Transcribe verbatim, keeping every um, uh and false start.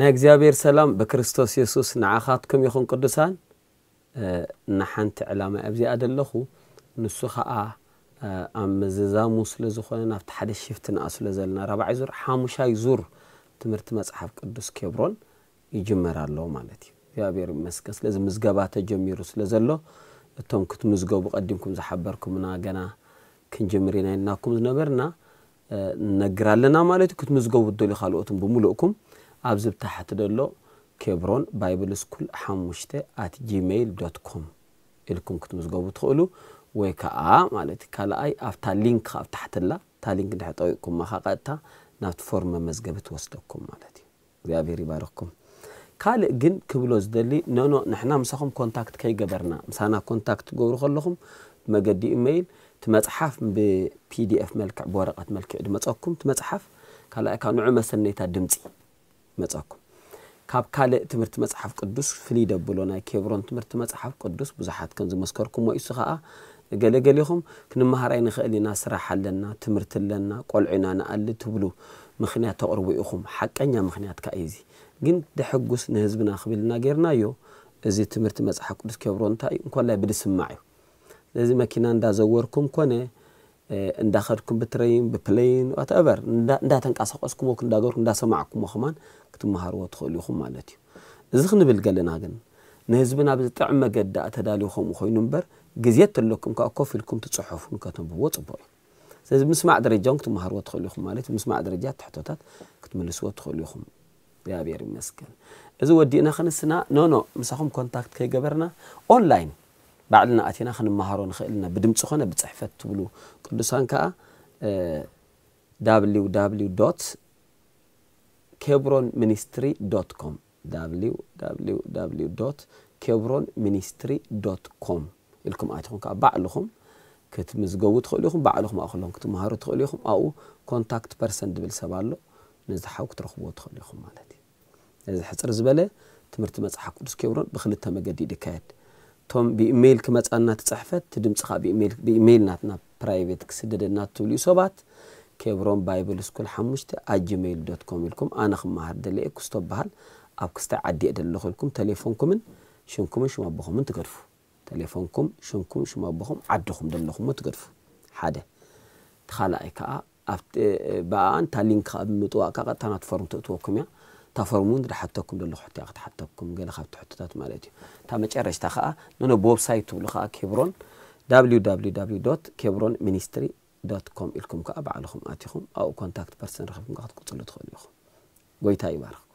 ናይ እግዚአብሔር ሰላም በክርስቶስ ኢየሱስ ንዓኻትኩም ይኹን ቅዱሳን ንሓንቲ ዕላማ ኣብዚ ኣደለኹ ንሱ ኸኣ ኣብ መዝዛሙ ስለ ዝኾነ ናብቲ ሓደ ሽፍት ንኣስለ ዘለና ራብዓይ ዙር ሓሙሻይ ዙር ትምህርቲ መጽሓፍ ቅዱስ ኬብሮን ይጅመር ኣሎ ማለት እዩ እግዚአብሔር መስከስ ስለዚ ምዝገባ ተጀሚሩ ስለ ዘሎ እቶም ክትምዝገቡ ቀዲምኩም ዝሓበርኩምና ገና ክንጀምር ኢና እናኩም ዝነበርና ነግራለና ማለት ክትምዝገቡ ደሊ ኻልኦቱን ብሙሉእኩም أبزب تحت دلو كبرون بايبل سكول حموشته at gmail dot com إلكم كتمز جواب تقولوا وكأ مالتي كلا أي أفتح لينك أفتح تلا تالينك ده تعطيكم مخاقتها نات فورم مزجبة توصلكم مالتي يا بيري باركم قال جن كبلوز دلي نو نو نحن مسخهم كونتاكت كي جبرنا مسانا كونتاكت جورو خلهم مجد إيميل تمتصحف ب بي دي إف ملك بورقة ملك تمتصكم تمتصحف كلا كانوا عمسن يتدمتي متأكد. كاب كله تمرت متحف قدوس فليدا بلونا كيبرون تمرت متحف قدوس بزحات كنز مسكركم وإسخاء قال قالهم كنا مهارين خلينا سرح لنا تمرت لنا قلعنا نقل تبلو مخنيات أروي أخم حق أني مخنيات كأيزي جن دحجوس نهزبنا خبلنا جرنا يو إذا تمرت متحف قدوس كيبرون تاي كله بديس معي لازم كنا ندازوركم كونه ندخلكم بترين ببلين واتأبر ندا ندا تنقصق أسكم وكن داقوركم دا سمعكم وخمان كتم مهارو تخلي خم مالتي زخن بالجلنا جن نهزبنا بتعم جد أتدالي خم وخوي نمبر جزيت لكم كأكفي لكم تصحفون كتم بوت باي لازم نسمع درجات كتم مهارو تخلي خم مالتي نسمع درجات حتوتات كتم لسوا تخلي خم يا بير مسكين إذا ودينا خن السنة نو نو مسحهم كونتاكت كي جبرنا أونلاين بعدنا أتينا خن مهارون خلنا بدم تخنا بتصحفت تقولوا قدسان كا w w w dot kebron ministry dot com w w w dot kebron ministry dot com لكم أتخون كا بعلهم كتمزجوا تخليهم بعلهم أخلهم كتمهارو تخليهم أو contact person دبل سبالو نزحوا كترخبوا تخليهم مالتي إذا حصر زبالة تمرت مزحك قدس كيبرون بخلتها مجديد كات توم بإيميل كما تأنا تصحفت تدم تخا بإيميل بإيميل ناتنا برايفت كسددنا تولي صبات كيبرون بايبل سكول حمشت أجميل دوت كوم لكم أنا خم مهر دليل كستوب بحال أبكست عدي أدل لكم تليفونكم شنكم شو ما بخم تقرفوا تليفونكم شنكم شو ما بخم عدخم دلكم تقرفوا حدا تخلقك أفت بعان تلينك بمتوقع قطعة فرم تتوقع تفرمون ده حتىكم ده اللي حتى أخذ حتىكم قال خبت حتتات مالتي تامج أرش تخاء نونا بوب سايت ولا خاء كيبرون w w w dot kebron ministry dot com إلكم كأبع لهم آتيهم أو كونتاكت برسن رخبكم قاعد كتلو تخليهم قوي تايبار.